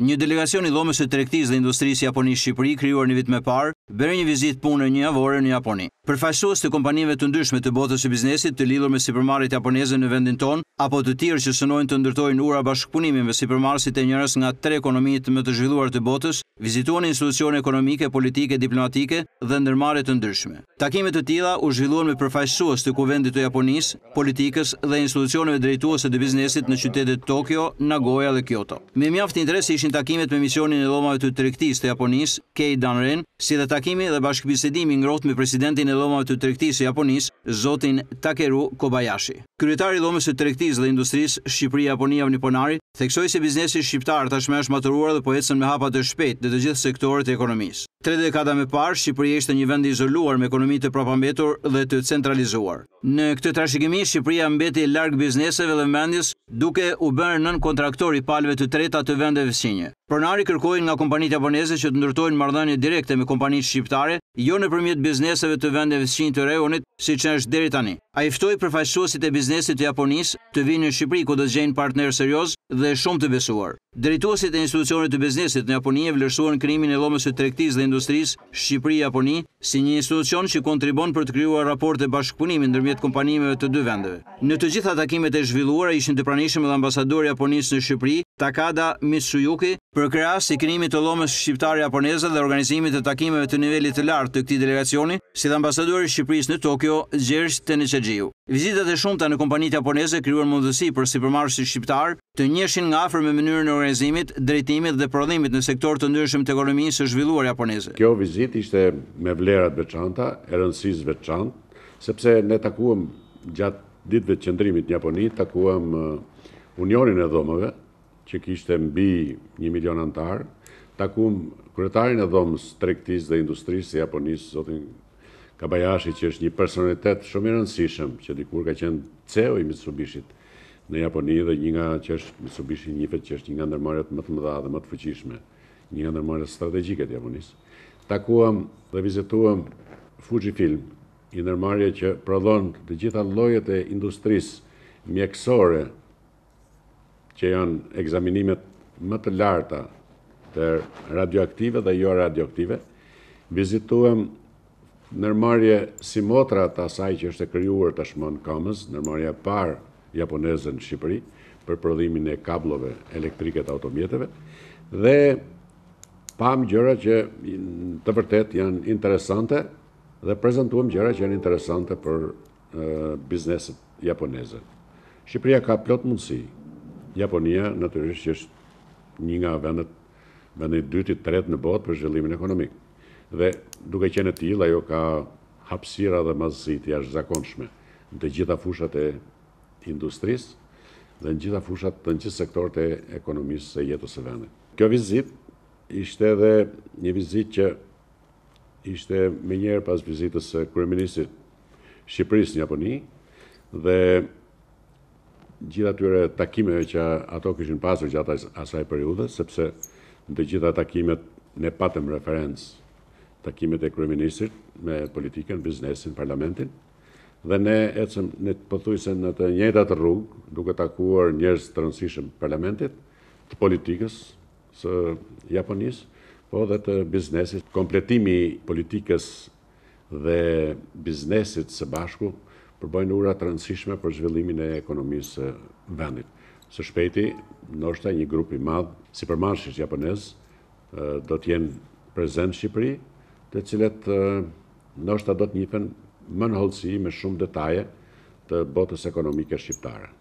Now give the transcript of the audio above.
Një delegacion I dhomës së tregtisë dhe industrisë Japoni-Shqipëri, krijuar një vit më parë, bëri një vizitë pune një javore në Japoni. Përfaqësues të kompanive të ndryshme të botës së biznesit të lidhur me supermarketet japoneze në vendin tonë, apo të tjerë që synojnë të ndërtojnë ura bashkëpunimi me supermarketet e njerëz nga tre ekonomitë më të zhvilluara të botës, vizituan institucione ekonomike, politike, diplomatike dhe ndërmarrje të ndryshme. Takime të tilla u zhvilluan me përfaqësues të kuvendit të Japonisë, politikës dhe institucioneve drejtuese të biznesit në qytetet Tokio, Nagoja dhe Kioto. Me mjaft interes ishin takimet me misionin e dhomave të tregtisë të Japonisë, Keidanren, si dhe takimi dhe bashkëbisedimi ngrohtë me presidentin e dhomave të tregtisë të Japonisë, zotin Takeru Kobayashi. Kryetari I dhomës së tregtisë dhe industrisë Shqipëri-Japoni Niponari theksoi se biznesi shqiptar tashmë është maturuar dhe po ecën me hapa të shpejtë në të gjithë sektorët e ekonomisë. Tre dekada më parë, Shqipëria ishte një vend I izoluar me ekonomi të papambetur dhe të centralizuar. Në këtë trashëgimi, Shqipëria mbeti larg bizneseve dhe vëmendjes, duke u bërë nën kontraktor I palëve të treta të vendeve vecinje. Pronari kërkoi nga kompanitë japoneze që të ndërtojnë marrëdhënie direkte me kompanitë shqiptare, jo nëpërmjet bizneseve të vendeve vecinje të rajonit, siç është deri tani. Ai ftoi përfaqësuesit e biznesit të Japonisë të vinë në Shqipëri ku do të gjejnë partner serioz dhe shumë të besuar. Drejtuesit e institucioneve të biznesit në Japoni e vlerësuan krijimin e dhomës së tregtisë dhe industrisë Shqipëri-Japoni si një institucion që kontribon për të krijuar raporte bashkëpunimi ndërmjet kompanive të dy vendeve. Në të gjitha takimet e zhvilluara ishin të pranishëm edhe ambasadori I Japonisë në Shqipëri, Takada Mitsuyuki, përkrahas I krijimit të dhomës shqiptare japoneze dhe organizimit të takimeve të nivelit të lartë të këtij delegacioni, si dhe ambasadori I Shqipërisë në Tokio, Gjerish Tenichi. Vizitat e shumta në kompanitë japoneze krijuan mundësi për supermarketet shqiptar të njihen nga afër me mënyrën e organizimit, drejtimit dhe prodhimit në sektor të ndryshëm të ekonomisë së zhvilluar japoneze. Kjo vizitë ishte me vlera të veçanta, e rëndësisë të veçantë, sepse ne takuam gjatë ditëve të qëndrimit në Japoni, takuam Unionin e dhomave që kishte mbi 1 milion antar, takum kryetarin e dhomës tregtisë dhe industrisë së Japonisë, zotin Kobayashi, që është një personalitet shumë I rëndësishëm, që dikur ka qenë CEO I Mitsubishit në Japoni dhe një nga që është Mitsubishi njihet që është një nga ndërmarrjet më të mëdha dhe më të fuqishme, një nga ndërmarrjet strategjike të Japonisë. Takuam dhe vizituam Fujifilm, një ndërmarrje që prodhon të gjitha llojet e industrisë mjekësore që janë ekzaminimet më të larta të radioaktive dhe jo radioaktive. Vizituam ndërmarrje si motra të asaj që është krijuar tashmë në Kamës, ndërmarrja e parë japoneze në Shqipëri për prodhimin e kablove elektrike të automjeteve dhe pam gjëra që të vërtet janë interesante dhe prezantuam gjëra që janë interesante për bizneset japoneze. Shqipëria ka plot mundësi. Japonia, natyrisht, që është një nga vendet dytë të tretë në botë për zhvillimin ekonomik. Dhe duke qenë tillë, ajo ka hapësira dhe mazësi të jashtëzakonshme në të gjitha fushat e industrisë dhe në gjitha fushat të në gjithë sektorët e ekonomisë së jetës së vendit. Kjo vizitë ishte edhe një vizitë që ishte menjëherë pas vizitës së kryeministrit Shqipërisë në Japoni dhe gjitha tyre takimeve që ato kishin pasur gjatë asaj periudhe, sepse në të gjitha takimet ne patëm referencë, takimet e kryeministrit me politikën, biznesin, parlamentin, dhe ne ecëm në pothuajse në të njëjtat rrugë, duke takuar njerëz të rëndësishëm të parlamentit, të politikës së Japonisë, po dhe të biznesit. Kompletimi politikës dhe biznesit së bashku përbëjnë ura të rëndësishme për zhvillimin e ekonomisë së vendit. Së shpejti, ndoshta një grup I madh supermarketësh japonez do të jenë prezente në Shqipëri, të cilët ndoshta do të njihen më në hollësi me shumë detaje të botës ekonomike shqiptare.